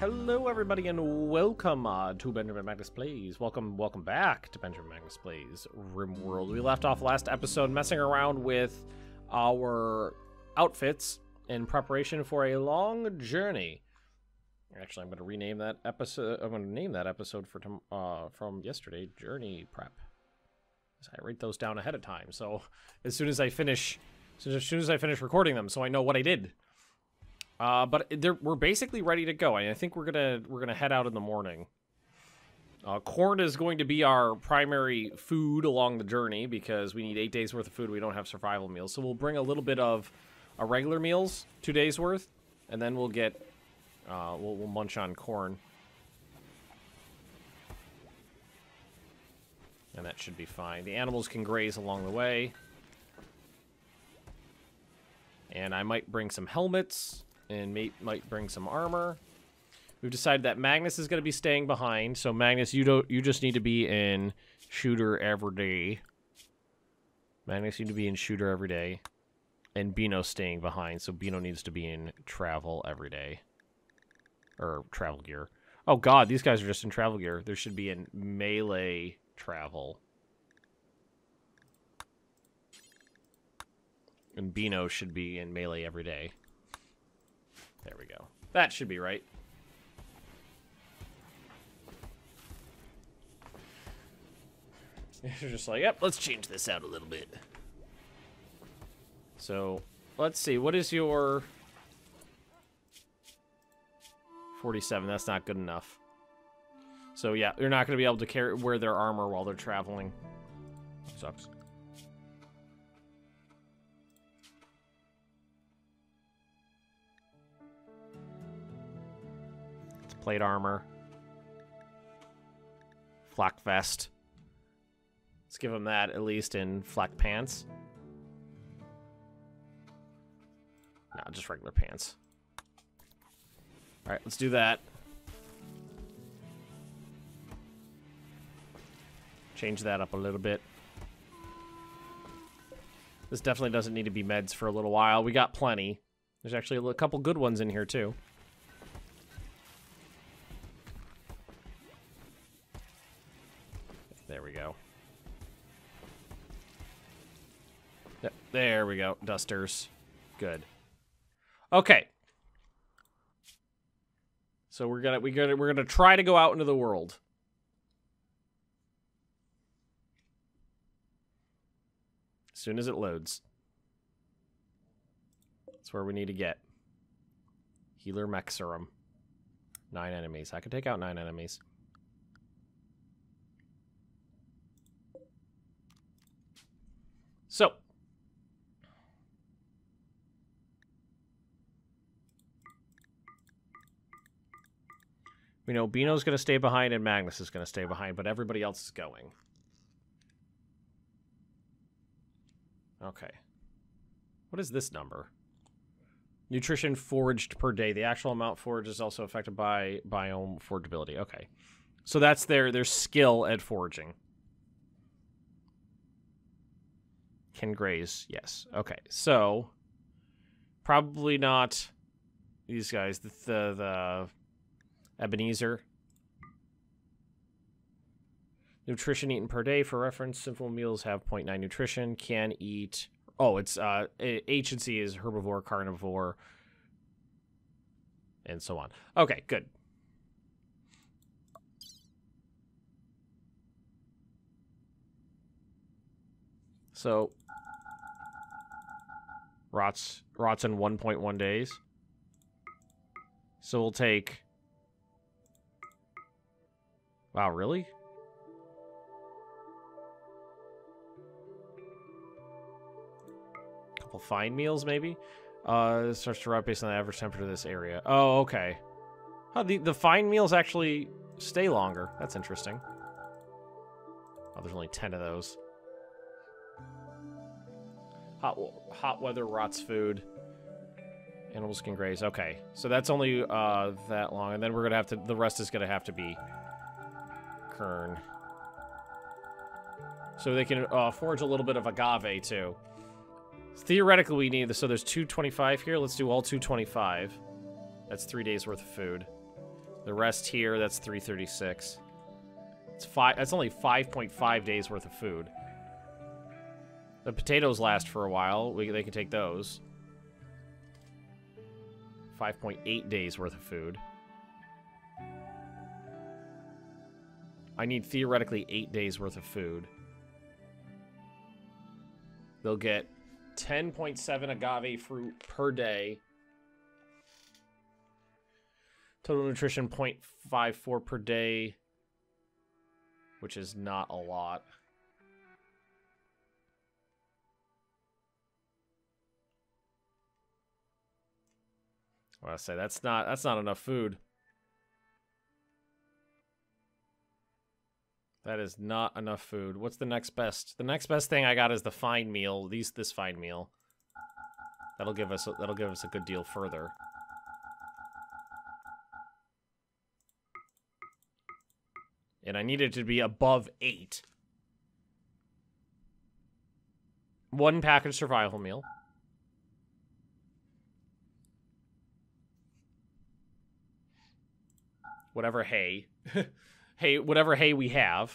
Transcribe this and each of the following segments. Hello everybody and welcome to Benjamin Magnus Plays. Welcome back to Benjamin Magnus Plays RimWorld. We left off last episode messing around with our outfits in preparation for a long journey. Actually, I'm going to rename that episode. I'm going to name that episode for from yesterday, Journey Prep. So I write those down ahead of time, so as soon as I finish recording them, so I know what I did. But we're basically ready to go. I think we're gonna head out in the morning. Corn is going to be our primary food along the journey because we need 8 days worth of food. We don't have survival meals, so we'll bring a little bit of our regular meals, 2 days worth, and then we'll get we'll munch on corn, and that should be fine. The animals can graze along the way, and I might bring some helmets. And might bring some armor. We've decided that Magnus is going to be staying behind. So Magnus, you just need to be in shooter every day. Magnus, you need to be in shooter every day. And Bino's staying behind, so Bino needs to be in travel every day. Or travel gear. Oh god, these guys are just in travel gear. There should be in melee travel. And Bino should be in melee every day. There we go. That should be right. You're just like, yep, let's change this out a little bit. So, let's see. What is your... 47. That's not good enough. So, yeah, you're not going to be able to wear their armor while they're traveling. Sucks. Plate armor, flak vest. Let's give him that at least in flak pants. Nah, just regular pants. All right, let's do that. Change that up a little bit. This definitely doesn't need to be meds for a little while. We got plenty. There's actually a couple good ones in here too. There we go. Dusters. Good. Okay. So we're gonna try to go out into the world. As soon as it loads. That's where we need to get. Healer Mexorum. 9 enemies. I can take out 9 enemies. So we know Bino's going to stay behind and Magnus is going to stay behind, but everybody else is going. Okay. What is this number? Nutrition foraged per day. The actual amount foraged is also affected by biome forageability. Okay. So that's their skill at foraging. Can graze. Yes. Okay. So probably not these guys. The Ebenezer. Nutrition eaten per day. For reference, simple meals have 0.9 nutrition. Can eat... Oh, it's H and C is herbivore, carnivore, and so on. Okay, good. So... Rots in 1.1 days. So we'll take... Wow, really? A couple fine meals, maybe? It starts to rot based on the average temperature of this area. Oh, okay. Oh, the fine meals actually stay longer. That's interesting. Oh, there's only 10 of those. Hot weather rots food. Animals can graze. Okay, so that's only that long. And then we're going to have to... The rest is going to have to be... Kern. So they can forage a little bit of agave too. Theoretically, we need this. So there's 225 here. Let's do all 225. That's 3 days worth of food. The rest here, that's 336. It's five. That's only 5.5 days worth of food. The potatoes last for a while. They can take those. 5.8 days worth of food. I need theoretically 8 days worth of food. They'll get 10.7 agave fruit per day. Total nutrition 0.54 per day, which is not a lot. Well, I say that's not enough food. That is not enough food. What's the next best? The next best thing I got is the fine meal. This fine meal. That'll give us a good deal further. And I needed to be above 8. One package survival meal. Whatever hay. Hey, whatever hay we have.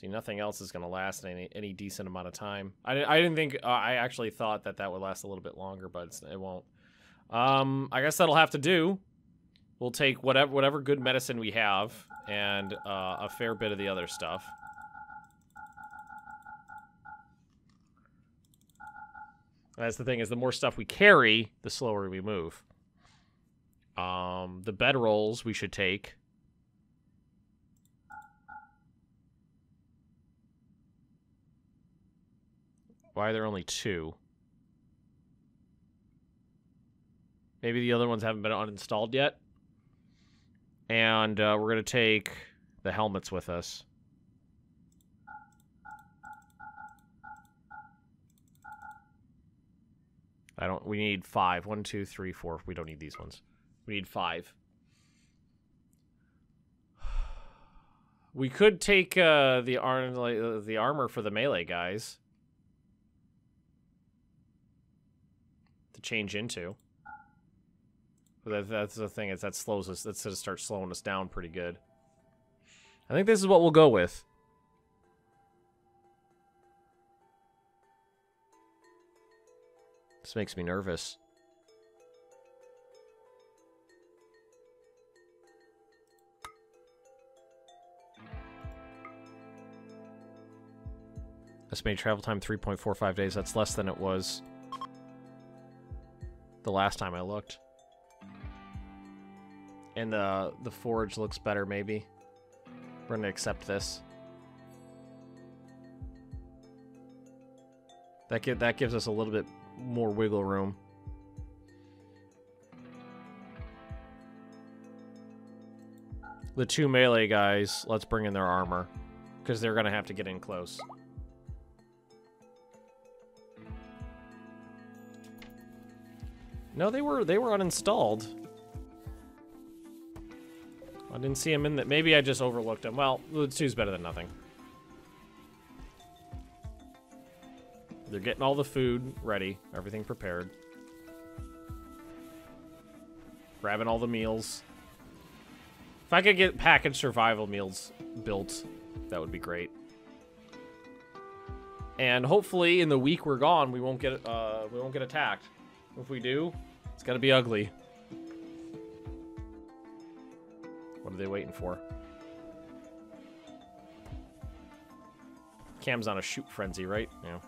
See, nothing else is going to last any decent amount of time. I didn't think... I actually thought that would last a little bit longer, but it won't. I guess that'll have to do. We'll take whatever good medicine we have and a fair bit of the other stuff. And that's the thing, is the more stuff we carry, the slower we move. The bed rolls we should take. Why are there only 2? Maybe the other ones haven't been uninstalled yet. And we're going to take the helmets with us. We need 5. 1, 2, 3, 4. We don't need these ones. We need 5. We could take the armor for the melee guys to change into. But that's the thing, is that slows us. That's gonna start slowing us down pretty good. I think this is what we'll go with. This makes me nervous. Estimated travel time 3.45 days. That's less than it was the last time I looked. And the forge looks better, maybe. We're gonna accept this. That gives us a little bit more wiggle room. The 2 melee guys, let's bring in their armor, because they're gonna have to get in close. No, they were uninstalled. I didn't see him in that. Maybe I just overlooked him. Well, the 2's better than nothing. They're getting all the food ready, everything prepared. Grabbing all the meals. If I could get packaged survival meals built, that would be great. And hopefully, in the week we're gone, we won't get attacked. If we do, it's gonna be ugly. What are they waiting for? Cam's on a shoot frenzy, right? Yeah.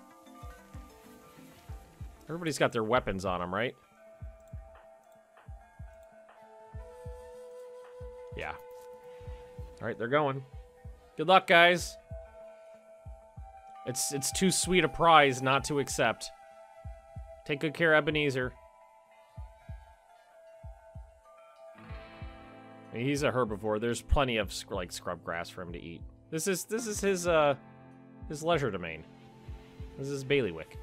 Everybody's got their weapons on them, right? Yeah. All right, they're going. Good luck, guys. It's too sweet a prize not to accept. Take good care, Ebenezer. He's a herbivore. There's plenty of like scrub grass for him to eat. This is his leisure domain. This is bailiwick.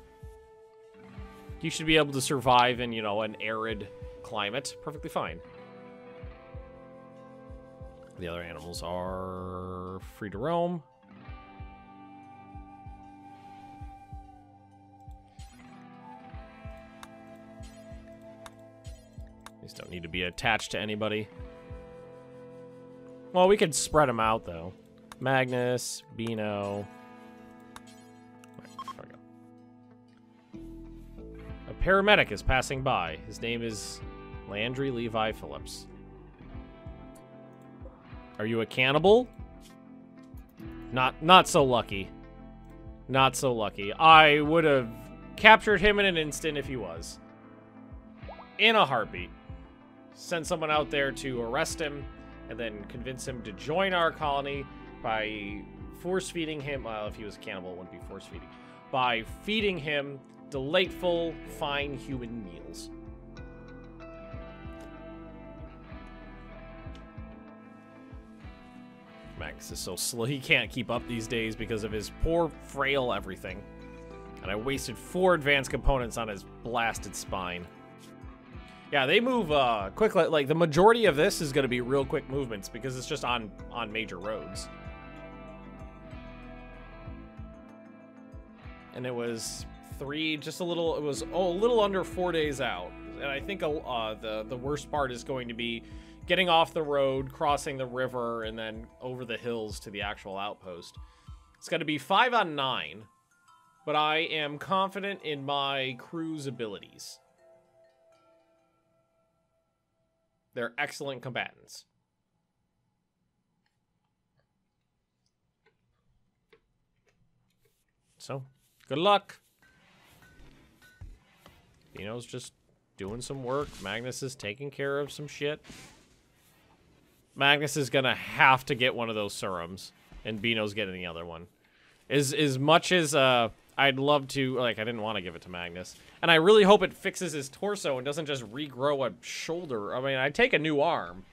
You should be able to survive in, you know, an arid climate perfectly fine. The other animals are free to roam. These don't need to be attached to anybody. Well, we could spread them out, though. Magnus, Beano. Right, there we go. A paramedic is passing by. His name is Landry Levi Phillips. Are you a cannibal? Not so lucky. Not so lucky. I would have captured him in an instant if he was. In a heartbeat. Send someone out there to arrest him and then convince him to join our colony by force-feeding him. Well, if he was a cannibal, it wouldn't be force-feeding. By feeding him delightful, fine human meals. Max is so slow. He can't keep up these days because of his poor, frail everything. And I wasted 4 advanced components on his blasted spine. Yeah, they move quick. Like, the majority of this is going to be real quick movements because it's just on major roads. And it was a little under 4 days out. And I think the worst part is going to be getting off the road, crossing the river, and then over the hills to the actual outpost. It's going to be 5 on 9, but I am confident in my crew's abilities. They're excellent combatants. So, good luck. Dino's just doing some work. Magnus is taking care of some shit. Magnus is gonna have to get one of those serums, and Beano's getting the other one. As much as I'd love to, like, I didn't want to give it to Magnus, and I really hope it fixes his torso and doesn't just regrow a shoulder. I mean, I take a new arm,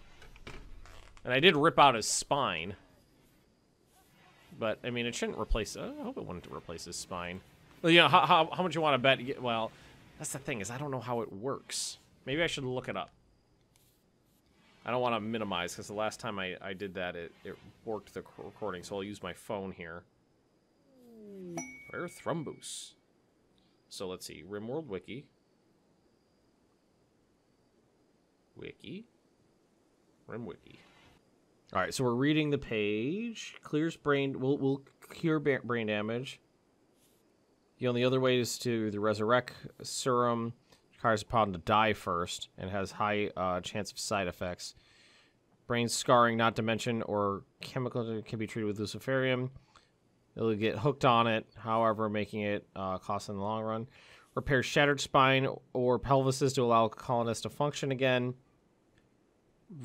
and I did rip out his spine, but I mean, it shouldn't replace. I hope it wouldn't replace his spine. Well, you know how much you want to bet? Well, that's the thing is I don't know how it works. Maybe I should look it up. I don't want to minimize, because the last time I did that, it worked the recording, so I'll use my phone here. Rare thrombus. So let's see. RimWorldWiki. Wiki. RimWiki. All right, so we're reading the page. Clears brain. Will cure brain damage. The only other way is to the resurrect serum. Requires a pawn to die first and has high chance of side effects. Brain scarring, not to mention, or chemical that can be treated with Luciferium. It'll get hooked on it, however, making it cost in the long run. Repair shattered spine or pelvises to allow colonists to function again.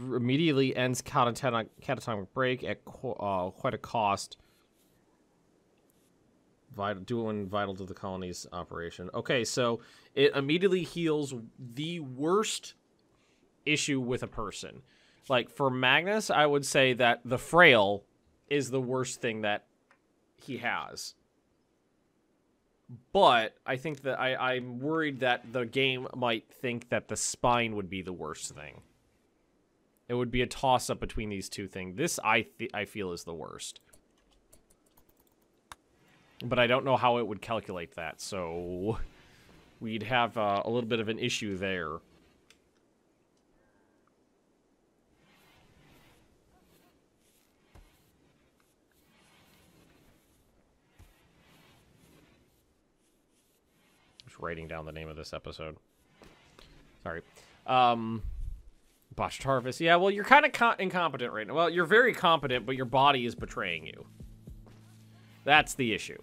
Immediately ends catatonic break at quite a cost. Vital to the colony's operation. Okay, so it immediately heals the worst issue with a person. Like, for Magnus, I would say that the frail is the worst thing that he has. But I think that I'm worried that the game might think that the spine would be the worst thing. It would be a toss-up between these two things. This, I feel, is the worst. But I don't know how it would calculate that, so we'd have a little bit of an issue there. Just writing down the name of this episode. Sorry. Botched Harvest. Yeah, well, you're kind of incompetent right now. Well, you're very competent, but your body is betraying you. That's the issue.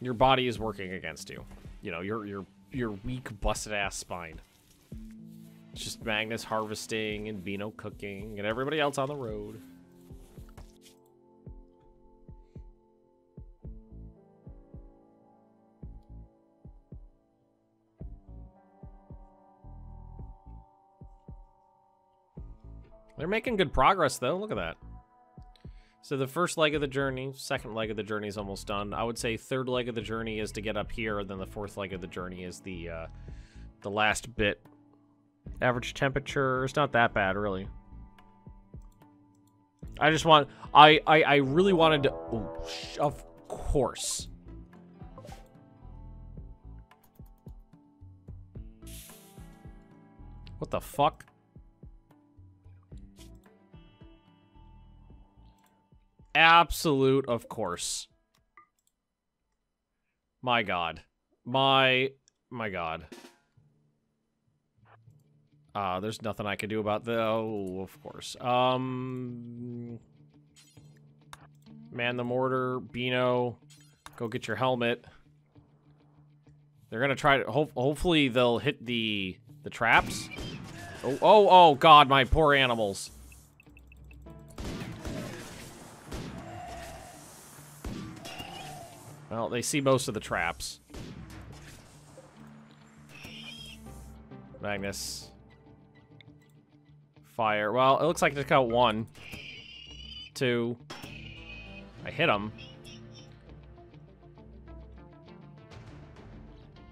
Your body is working against you. You know, your weak, busted-ass spine. It's just Magnus harvesting and Beano cooking and everybody else on the road. They're making good progress, though. Look at that. So the first leg of the journey, second leg of the journey is almost done. I would say third leg of the journey is to get up here, and then the fourth leg of the journey is the last bit. Average temperature, it's not that bad, really. I just want, I really wanted to, oh, of course. What the fuck? Absolute, of course. My god. My god. There's nothing I can do about the... Oh, of course. Man the mortar, Beano, go get your helmet. They're gonna try to... Hopefully they'll hit the traps. Oh, god, my poor animals. Well, they see most of the traps. Magnus. Fire. Well, it looks like I took out one. Two. I hit him.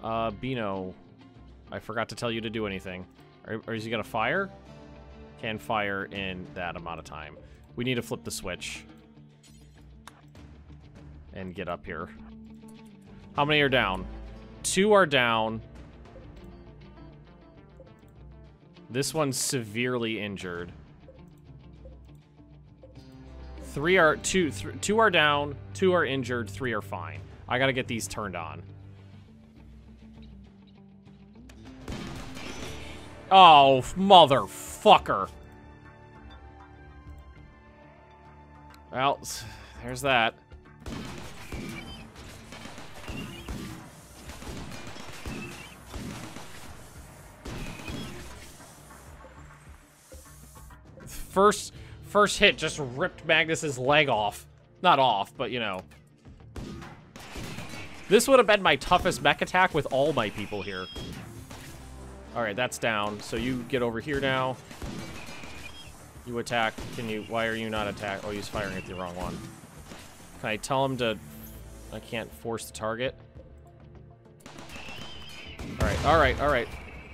Beano. I forgot to tell you to do anything. Or is he gonna fire? Can fire in that amount of time. We need to flip the switch. And get up here. How many are down? Two are down. This one's severely injured. Two are down, two are injured, three are fine. I gotta get these turned on. Oh, motherfucker. Well, there's that. First hit just ripped Magnus's leg off. Not off, but you know. This would have been my toughest mech attack with all my people here. Alright, that's down. So you get over here now. You attack. Can you... Why are you not attack? Oh, he's firing at the wrong one. Can I tell him to... I can't force the target. Alright, alright, alright.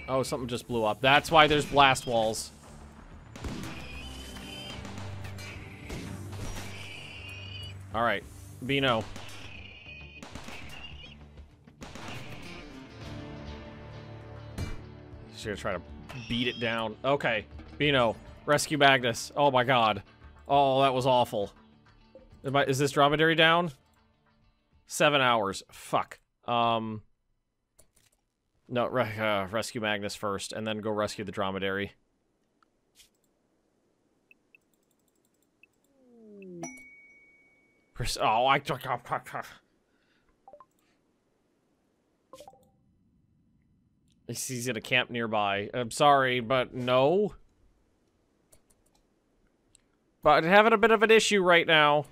Oh, something just blew up. That's why there's blast walls. All right, Beano. He's gonna try to beat it down. Okay, Beano, rescue Magnus. Oh my god. Oh, that was awful. Is this dromedary down? 7 hours. Fuck. No, rescue Magnus first, and then go rescue the dromedary. Oh, I took off. He's in a camp nearby. I'm sorry, but no. But having a bit of an issue right now.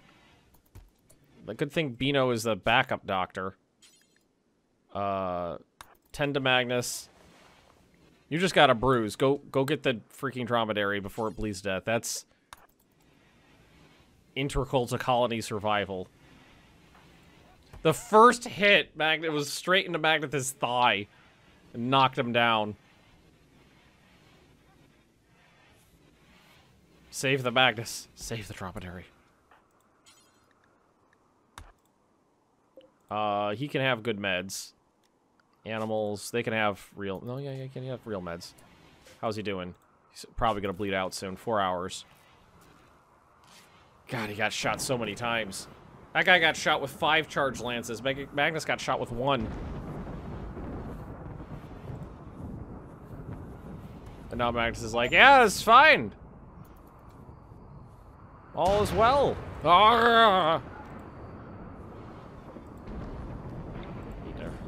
The good thing Beano is the backup doctor. Tend to Magnus. You just got a bruise. Go get the freaking dromedary before it bleeds to death. That's integral to colony survival. The first hit, Magnet was straight into Magnet's thigh and knocked him down. Save the Magnus. Save the dromedary. He can have good meds. Animals, they can have real... No, yeah, he can have real meds. How's he doing? He's probably gonna bleed out soon. 4 hours. God, he got shot so many times. That guy got shot with 5 charge lances. Magnus got shot with 1. And now Magnus is like, yeah, it's fine. All is well. Arrgh.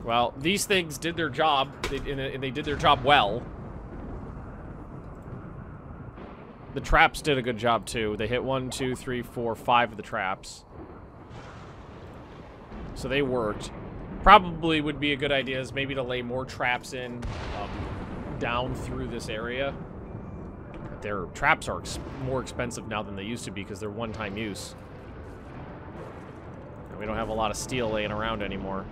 Well, these things did their job, and they did their job well. The traps did a good job, too. They hit 1, 2, 3, 4, 5 of the traps. So they worked. Probably would be a good idea is maybe to lay more traps in down through this area. But their traps are more expensive now than they used to be because they're one-time use. And we don't have a lot of steel laying around anymore.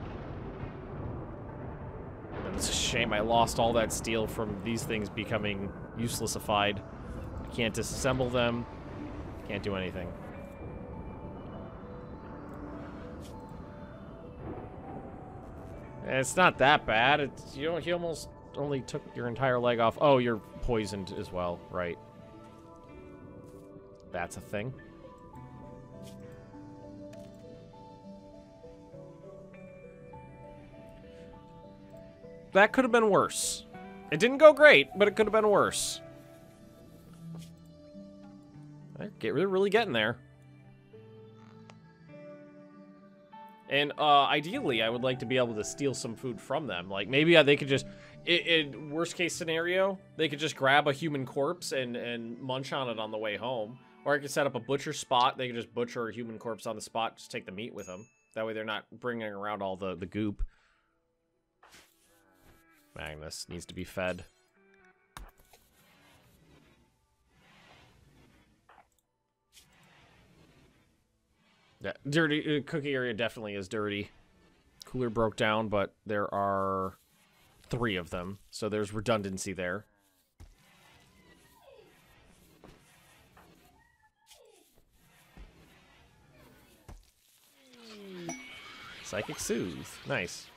And it's a shame I lost all that steel from these things becoming uselessified. Can't disassemble them. Can't do anything. It's not that bad. It's, you know, he almost only took your entire leg off. Oh, you're poisoned as well, right? That's a thing. That could have been worse. It didn't go great, but it could have been worse. They're really getting there. And ideally, I would like to be able to steal some food from them. Like, maybe they could just, in worst case scenario, they could just grab a human corpse and munch on it on the way home. Or I could set up a butcher spot. They could just butcher a human corpse on the spot, just take the meat with them. That way they're not bringing around all the goop. Magnus needs to be fed. Yeah, dirty cookie area definitely is dirty. Cooler broke down, but there are 3 of them, so there's redundancy there. Psychic soothe, nice.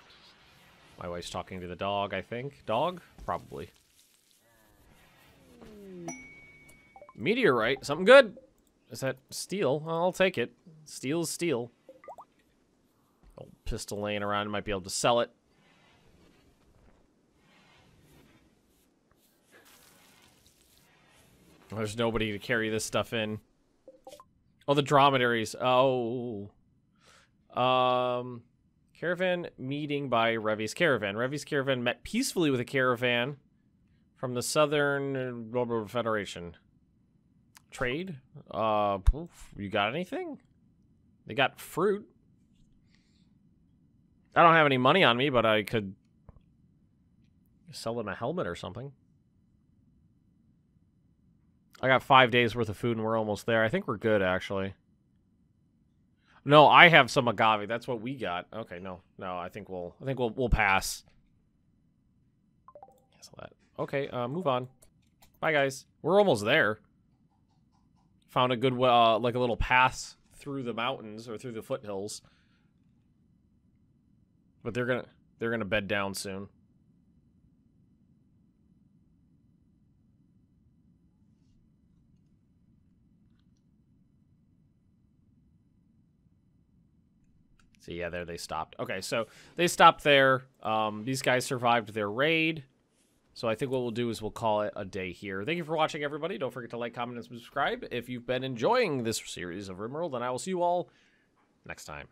My wife's talking to the dog, I think. Dog? Probably. Meteorite, something good. Is that steel? Well, I'll take it. Steel's steel. Old pistol laying around, might be able to sell it. There's nobody to carry this stuff in. Oh, the dromedaries. Oh. Caravan meeting by Revy's Caravan. Revy's Caravan met peacefully with a caravan from the Southern Global Federation. Trade? You got anything? They got fruit. I don't have any money on me, but I could sell them a helmet or something. I got 5 days worth of food and we're almost there. I think we're good, actually. No, I have some agave. That's what we got. Okay, no. I think we'll pass. Cancel that. Okay, move on. Bye, guys. We're almost there. Found a good, like a little pass through the mountains or through the foothills. But they're gonna bed down soon. So yeah, there they stopped. Okay, so they stopped there. These guys survived their raid. So I think what we'll do is we'll call it a day here. Thank you for watching, everybody. Don't forget to like, comment, and subscribe if you've been enjoying this series of RimWorld, and I will see you all next time.